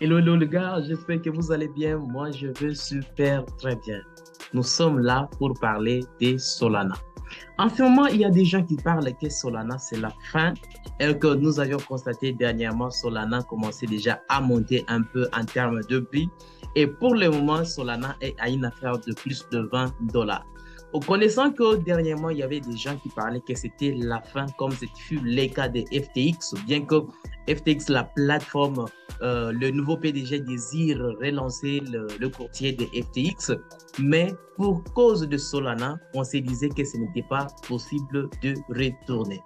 Hello, hello les gars, j'espère que vous allez bien. Moi, je vais super très bien. Nous sommes là pour parler de Solana. En ce moment, il y a des gens qui parlent que Solana, c'est la fin. Et que nous avions constaté dernièrement, Solana commençait déjà à monter un peu en termes de prix. Et pour le moment, Solana est à une affaire de plus de 20$. Connaissant que dernièrement, il y avait des gens qui parlaient que c'était la fin, comme ce fut le cas de FTX, bien que FTX, la plateforme, le nouveau PDG désire relancer le courtier de FTX, mais pour cause de Solana, on se disait que ce n'était pas possible de retourner.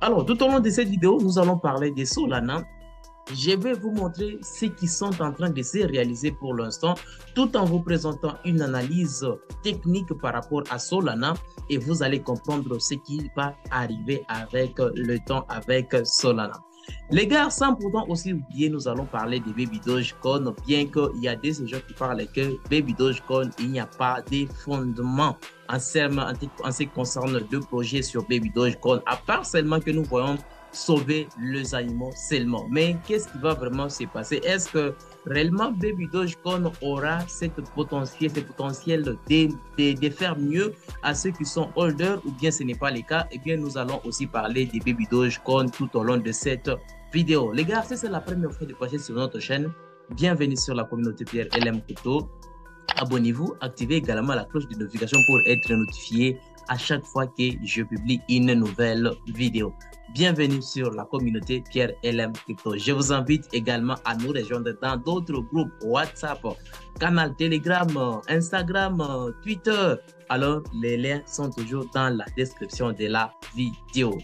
Alors, tout au long de cette vidéo, nous allons parler de Solana. Je vais vous montrer ce qui sont en train de se réaliser pour l'instant, tout en vous présentant une analyse technique par rapport à Solana, et vous allez comprendre ce qui va arriver avec le temps avec Solana. Les gars, sans pourtant aussi oublier, nous allons parler de Baby Doge Coin, bien qu'il y a des gens qui parlent que Baby Doge Coin, il n'y a pas de fondement en ce qui concerne le projet sur Baby Doge Coin, à part seulement que nous voyons sauver les animaux seulement. Mais qu'est-ce qui va vraiment se passer? Est-ce que réellement Baby Doge Coin aura ce potentiel de faire mieux à ceux qui sont holders, ou bien ce n'est pas le cas? Et bien nous allons aussi parler de Baby Doge Coin tout au long de cette vidéo. Les gars, si c'est la première fois de passer sur notre chaîne, bienvenue sur la communauté Pierre LM Crypto. Abonnez-vous, activez également la cloche de notification pour être notifié à chaque fois que je publie une nouvelle vidéo. Bienvenue sur la communauté Pierre LM Crypto. Je vous invite également à nous rejoindre dans d'autres groupes WhatsApp, canal Telegram, Instagram, Twitter. Alors, les liens sont toujours dans la description de la vidéo.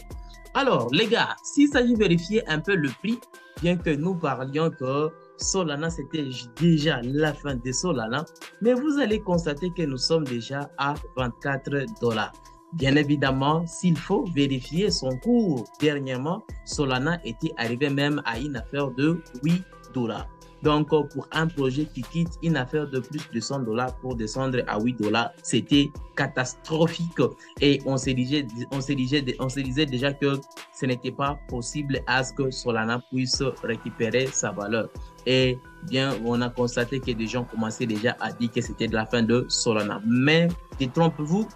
Alors, les gars, s'il s'agit de vérifier un peu le prix, bien que nous parlions que Solana, c'était déjà la fin de Solana, mais vous allez constater que nous sommes déjà à 24$. Bien évidemment, s'il faut vérifier son cours, dernièrement, Solana était arrivé même à une affaire de 8$. Donc, pour un projet qui quitte une affaire de plus de 100$ pour descendre à 8$, c'était catastrophique. Et on se disait déjà que ce n'était pas possible à ce que Solana puisse récupérer sa valeur. Et bien, on a constaté que des gens commençaient déjà à dire que c'était de la fin de Solana. Mais, détrompez-vous,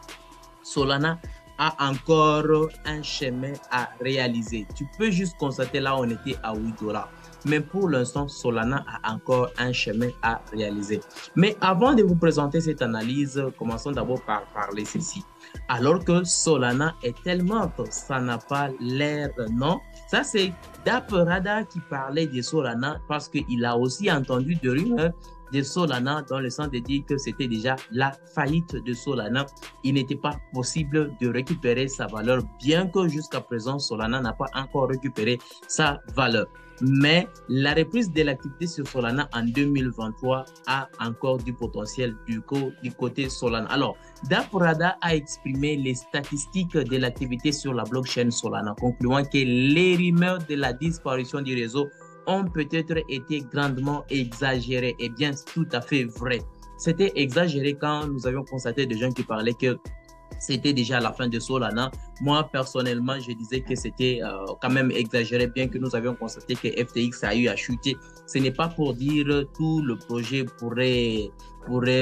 Solana a encore un chemin à réaliser. Tu peux juste constater, là, on était à 8$. Mais pour l'instant, Solana a encore un chemin à réaliser. Mais avant de vous présenter cette analyse, commençons d'abord par parler ceci. Alors que Solana est tellement que ça n'a pas l'air, non? Ça, c'est DappRadar qui parlait de Solana parce qu'il a aussi entendu de rumeurs de Solana dans le sens de dire que c'était déjà la faillite de Solana. Il n'était pas possible de récupérer sa valeur, bien que jusqu'à présent, Solana n'a pas encore récupéré sa valeur. Mais la reprise de l'activité sur Solana en 2023 a encore du potentiel du côté Solana. Alors, DappRadar a exprimé les statistiques de l'activité sur la blockchain Solana, concluant que les rumeurs de la disparition du réseau ont peut-être été grandement exagérées. Eh bien, c'est tout à fait vrai. C'était exagéré quand nous avions constaté des gens qui parlaient que c'était déjà la fin de Solana. Moi, personnellement, je disais que c'était quand même exagéré, bien que nous avions constaté que FTX a eu à chuter. Ce n'est pas pour dire tout le projet pourrait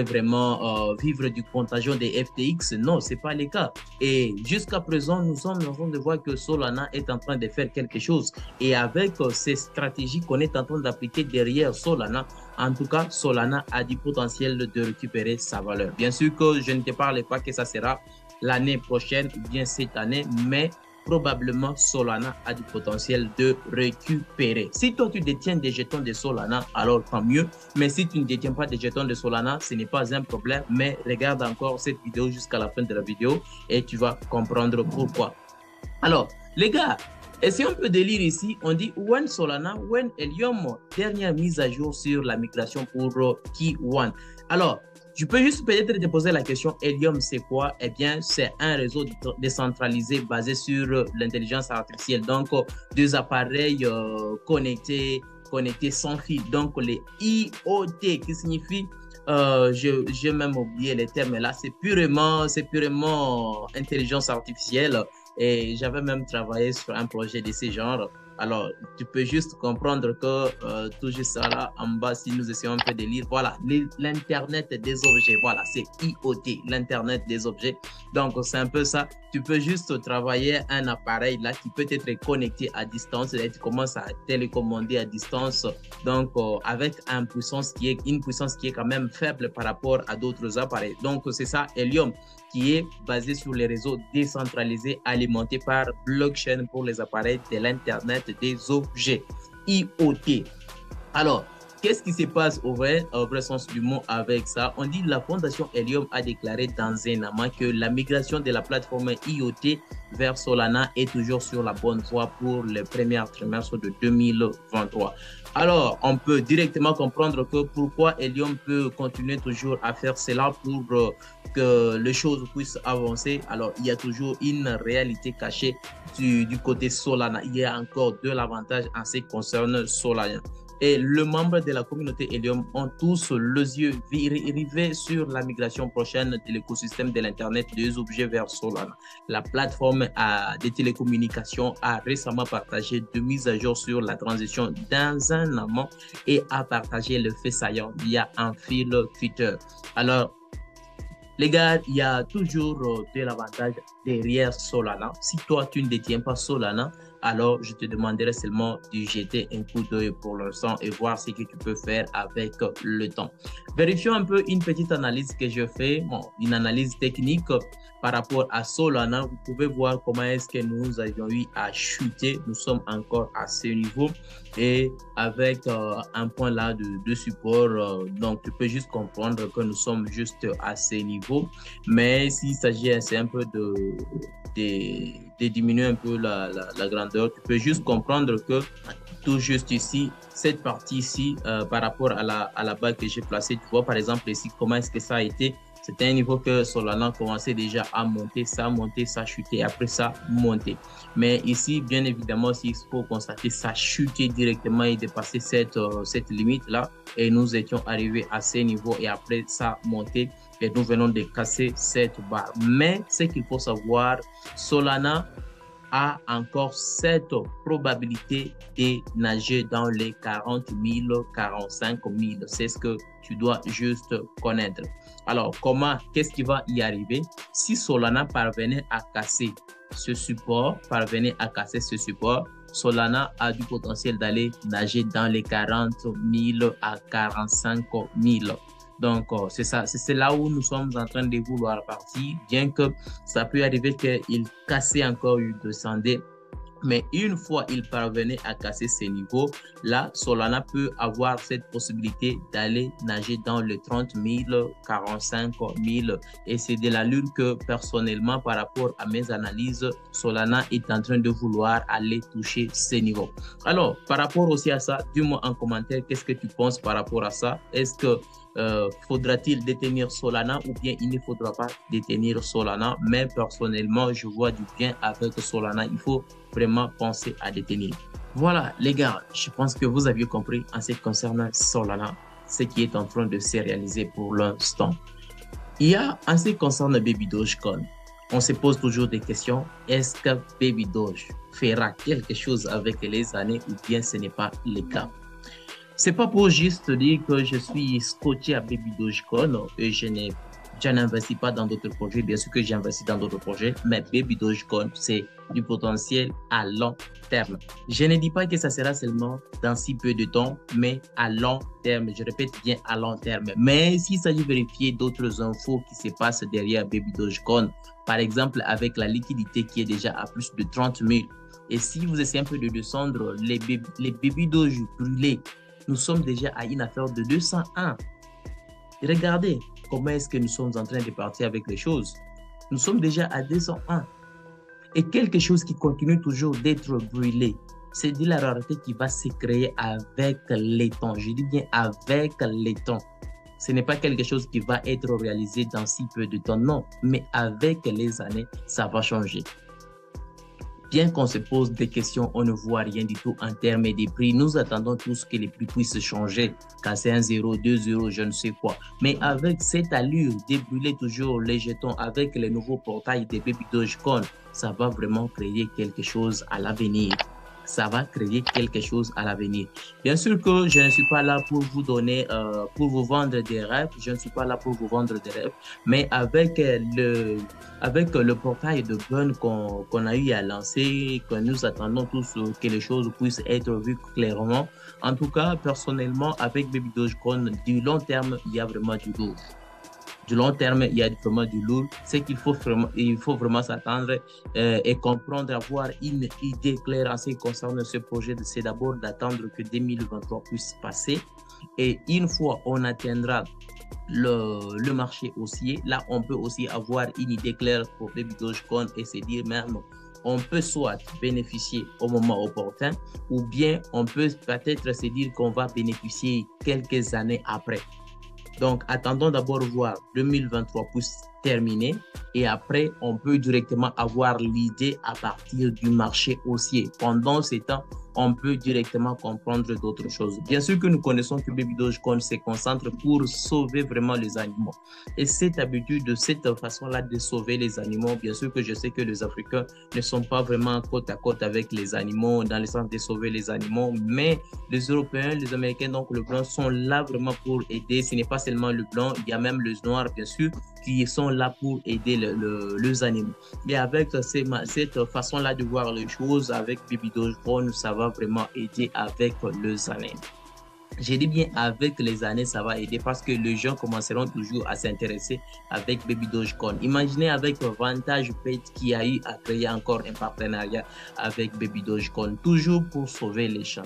vraiment vivre du contagion des FTX. Non, ce n'est pas le cas. Et jusqu'à présent, nous sommes en train de voir que Solana est en train de faire quelque chose. Et avec ces stratégies qu'on est en train d'appliquer derrière Solana, en tout cas, Solana a du potentiel de récupérer sa valeur. Bien sûr que je ne te parle pas que ça sera l'année prochaine ou bien cette année, mais probablement Solana a du potentiel de récupérer. Si toi tu détiens des jetons de Solana, alors tant mieux. Mais si tu ne détiens pas des jetons de Solana, ce n'est pas un problème. Mais regarde encore cette vidéo jusqu'à la fin de la vidéo et tu vas comprendre pourquoi. Alors, les gars, et si on peut délire ici, on dit when Solana, when Helium, dernière mise à jour sur la migration pour K1. Alors, je peux juste peut-être te poser la question, Helium, c'est quoi? Eh bien, c'est un réseau décentralisé basé sur l'intelligence artificielle. Donc, deux appareils connectés sans fil. Donc, les IoT, qui signifie, j'ai même oublié les termes là, c'est purement intelligence artificielle. Et j'avais même travaillé sur un projet de ce genre. Alors, tu peux juste comprendre que tout juste ça là en bas, si nous essayons un peu de lire, voilà, l'Internet des objets, voilà, c'est IoT, l'Internet des objets. Donc, c'est un peu ça. Tu peux juste travailler un appareil là qui peut être connecté à distance, là, tu commences à télécommander à distance, donc avec une puissance qui est quand même faible par rapport à d'autres appareils. Donc, c'est ça, Helium, qui est basé sur les réseaux décentralisés alimentés par blockchain pour les appareils de l'Internet des objets, IoT. Alors, qu'est-ce qui se passe au vrai sens du mot avec ça? On dit la fondation Helium a déclaré dans un amas que la migration de la plateforme IoT vers Solana est toujours sur la bonne voie pour le premier trimestre de 2023. Alors, on peut directement comprendre que pourquoi Helium peut continuer toujours à faire cela pour que les choses puissent avancer. Alors, il y a toujours une réalité cachée du côté Solana. Il y a encore de l'avantage en ce qui concerne Solana. Et les membres de la communauté Helium ont tous les yeux rivés sur la migration prochaine de l'écosystème de l'Internet des objets vers Solana. La plateforme des télécommunications a récemment partagé deux mises à jour sur la transition dans un amont et a partagé le fait saillant via un fil Twitter. Alors, les gars, il y a toujours de l'avantage derrière Solana. Si toi, tu ne détiens pas Solana, alors je te demanderai seulement de jeter un coup d'œil pour l'instant et voir ce que tu peux faire avec le temps. Vérifions un peu une petite analyse que je fais, une analyse technique par rapport à Solana. Vous pouvez voir comment est-ce que nous avions eu à chuter. Nous sommes encore à ce niveau et avec un point là de support. Donc, tu peux juste comprendre que nous sommes juste à ce niveau. Mais s'il s'agit un peu de diminuer un peu la grandeur, tu peux juste comprendre que tout juste ici, cette partie-ci, par rapport à la bague que j'ai placée, tu vois par exemple ici comment est-ce que ça a été. C'était un niveau que Solana commençait déjà à monter, ça chuter, après ça monter. Mais ici, bien évidemment, s'il faut constater, ça chutait directement et dépasser cette limite-là. Et nous étions arrivés à ces niveaux et après ça montait. Et nous venons de casser cette barre. Mais ce qu'il faut savoir, Solana a encore cette probabilité de nager dans les 40 000, 45 000. C'est ce que tu dois juste connaître. Alors, qu'est-ce qui va y arriver? Si Solana parvenait à casser ce support, Solana a du potentiel d'aller nager dans les 40 000 à 45 000. Donc, c'est ça, c'est là où nous sommes en train de vouloir partir, bien que ça peut arriver qu'il cassait encore, il descendait. Mais une fois qu'il parvenait à casser ces niveaux, là, Solana peut avoir cette possibilité d'aller nager dans les 30 000, 45 000. Et c'est de l'allure que, personnellement, par rapport à mes analyses, Solana est en train de vouloir aller toucher ces niveaux. Alors, par rapport aussi à ça, dis-moi en commentaire, qu'est-ce que tu penses par rapport à ça? Est-ce que faudra-t-il détenir Solana ou bien il ne faudra pas détenir Solana? Mais personnellement, je vois du bien avec Solana. Il faut vraiment penser à détenir. Voilà les gars, je pense que vous aviez compris en ce qui concerne Solana, ce qui est en train de se réaliser pour l'instant. Il y a en ce qui concerne Baby Doge Coin. On se pose toujours des questions. Est-ce que Baby Doge fera quelque chose avec les années ou bien ce n'est pas le cas? C'est pas pour juste dire que je suis scotché à Baby Doge Coin et je n'investis pas dans d'autres projets. Bien sûr que j'investis dans d'autres projets, mais Baby Doge Coin, c'est du potentiel à long terme. Je ne dis pas que ça sera seulement dans si peu de temps, mais à long terme. Je répète bien à long terme. Mais s'il s'agit de vérifier d'autres infos qui se passent derrière Baby Doge Coin, par exemple avec la liquidité qui est déjà à plus de 30 000, et si vous essayez un peu de descendre les Baby Doge brûlés, nous sommes déjà à une affaire de 201. Regardez comment est-ce que nous sommes en train de partir avec les choses. Nous sommes déjà à 201. Et quelque chose qui continue toujours d'être brûlé, c'est de la rareté qui va se créer avec les temps. Je dis bien avec les temps. Ce n'est pas quelque chose qui va être réalisé dans si peu de temps, non. Mais avec les années, ça va changer. Bien qu'on se pose des questions, on ne voit rien du tout en termes de prix. Nous attendons tous que les prix puissent changer, casser 1 0, 2 0, je ne sais quoi. Mais avec cette allure de brûler toujours les jetons avec les nouveaux portails des Baby Doge Coin, ça va vraiment créer quelque chose à l'avenir. ça va créer quelque chose à l'avenir. Bien sûr que je ne suis pas là pour vous donner, pour vous vendre des rêves. Je ne suis pas là pour vous vendre des rêves. Mais avec le portail de Burn qu'on a eu à lancer, que nous attendons tous que les choses puissent être vues clairement. En tout cas, personnellement, avec Baby Doge Coin, du long terme, il y a vraiment du lourd. Du long terme, il y a vraiment du lourd. C'est qu'il faut vraiment, s'attendre et comprendre, avoir une idée claire en ce qui concerne ce projet. C'est d'abord d'attendre que 2023 puisse passer. Et une fois on atteindra le marché haussier, là, on peut aussi avoir une idée claire pour Baby Doge Coin et se dire même, on peut soit bénéficier au moment opportun ou bien on peut peut-être se dire qu'on va bénéficier quelques années après. Donc, attendons d'abord voir 2023 puisse terminer et après, on peut directement avoir l'idée à partir du marché haussier. Pendant ces temps, on peut directement comprendre d'autres choses. Bien sûr que nous connaissons que Baby Doge Coin se concentre pour sauver vraiment les animaux. Et cette habitude, de cette façon-là de sauver les animaux, bien sûr que je sais que les Africains ne sont pas vraiment côte à côte avec les animaux, dans le sens de sauver les animaux, mais les Européens, les Américains, donc le blanc, sont là vraiment pour aider. Ce n'est pas seulement le blanc, il y a même les noirs, bien sûr, qui sont là pour aider les animaux. Mais avec cette façon-là de voir les choses, avec Baby Doge Coin, ça va vraiment aider avec les années. J'ai dit bien avec les années, ça va aider parce que les gens commenceront toujours à s'intéresser avec Baby Doge Coin. Imaginez avec Vantage Pet qui a eu à créer encore un partenariat avec Baby Doge Coin, toujours pour sauver les champs.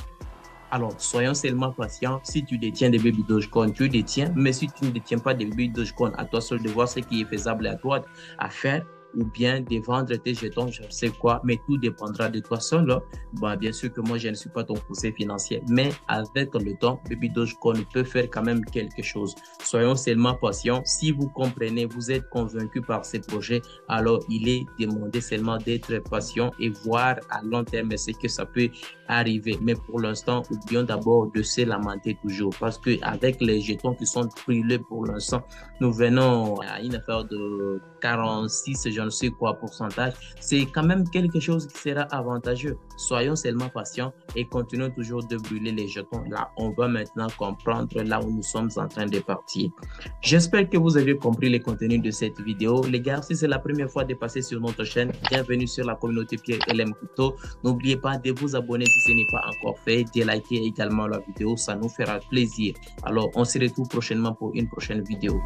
Alors, soyons seulement patients. Si tu détiens des Baby Doge Coin, tu détiens. Mais si tu ne détiens pas des Baby Doge Coin, à toi seul de voir ce qui est faisable à toi à faire, ou bien de vendre tes jetons, je ne sais quoi, mais tout dépendra de toi seul. Bon, bien sûr que moi, je ne suis pas ton conseiller financier, mais avec le temps, Baby Doge Coin peut faire quand même quelque chose. Soyons seulement patients. Si vous comprenez, vous êtes convaincu par ces projets, alors il est demandé seulement d'être patient et voir à long terme ce que ça peut arriver. Mais pour l'instant, oublions d'abord de se lamenter toujours, parce qu'avec les jetons qui sont brûlés pour l'instant, nous venons à une affaire de 46, je ne sais quoi pourcentage, c'est quand même quelque chose qui sera avantageux. Soyons seulement patients et continuons toujours de brûler les jetons. Là, on va maintenant comprendre là où nous sommes en train de partir. J'espère que vous avez compris les contenus de cette vidéo. Les gars, si c'est la première fois de passer sur notre chaîne, bienvenue sur la communauté Pierre LM Crypto. N'oubliez pas de vous abonner si ce n'est pas encore fait, de liker également la vidéo, ça nous fera plaisir. Alors, on se retrouve prochainement pour une prochaine vidéo.